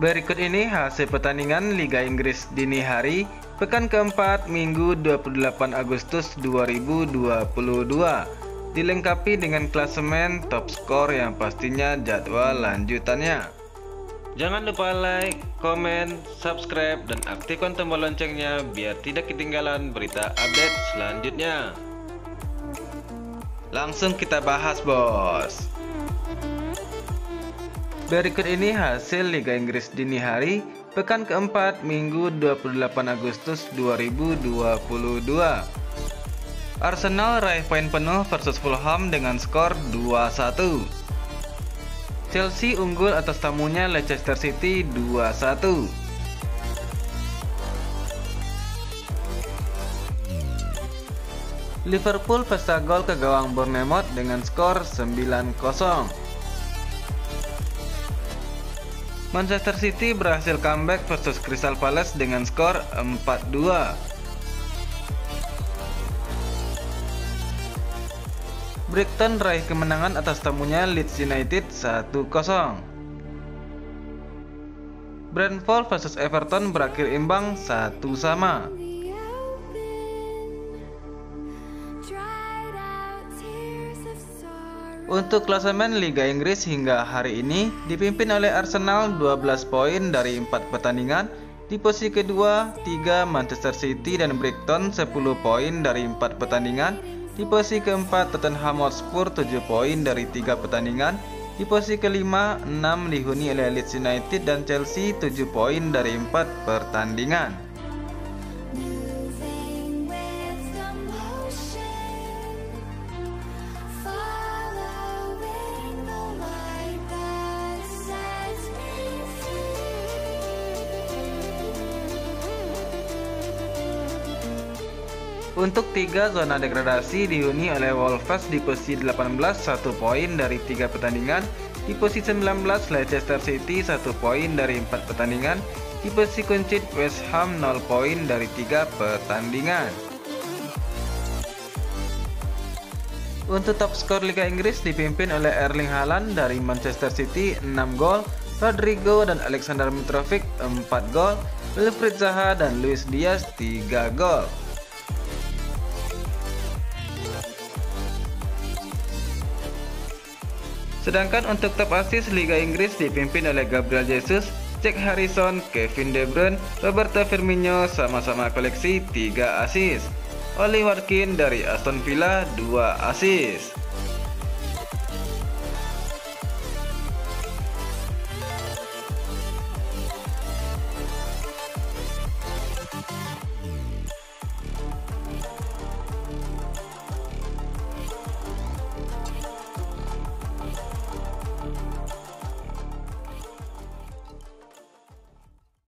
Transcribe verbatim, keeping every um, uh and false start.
Berikut ini hasil pertandingan Liga Inggris dini hari pekan keempat Minggu dua puluh delapan Agustus dua ribu dua puluh dua, dilengkapi dengan klasemen top skor yang pastinya jadwal lanjutannya. Jangan lupa like, komen, subscribe, dan aktifkan tombol loncengnya biar tidak ketinggalan berita update selanjutnya. Langsung kita bahas, bos. Berikut ini hasil Liga Inggris dini hari pekan keempat Minggu dua puluh delapan Agustus dua ribu dua puluh dua. Arsenal raih poin penuh versus Fulham dengan skor dua satu. Chelsea unggul atas tamunya Leicester City dua satu. Liverpool pesta gol ke gawang Bournemouth dengan skor sembilan nol. Manchester City berhasil comeback versus Crystal Palace dengan skor empat dua. Brighton raih kemenangan atas tamunya Leeds United satu nol. Brentford versus Everton berakhir imbang satu sama. Untuk klasemen Liga Inggris hingga hari ini dipimpin oleh Arsenal dua belas poin dari empat pertandingan. Di posisi kedua, tiga Manchester City dan Brighton sepuluh poin dari empat pertandingan. Di posisi keempat Tottenham Hotspur tujuh poin dari tiga pertandingan. Di posisi kelima enam dihuni oleh Leeds United dan Chelsea tujuh poin dari empat pertandingan. Untuk tiga zona degradasi dihuni oleh Wolves di posisi delapan belas, satu poin dari tiga pertandingan. Di posisi sembilan belas, Leicester City satu poin dari empat pertandingan. Di posisi kunci West Ham nol poin dari tiga pertandingan. Untuk top skor Liga Inggris dipimpin oleh Erling Haaland dari Manchester City enam gol, Rodrigo dan Aleksandar Mitrovic empat gol, Wilfried Zaha dan Luis Diaz tiga gol. Sedangkan untuk top assist Liga Inggris dipimpin oleh Gabriel Jesus, Jack Harrison, Kevin De Bruyne, Roberto Firmino sama-sama koleksi tiga assist. Oliver Warkin dari Aston Villa dua assist.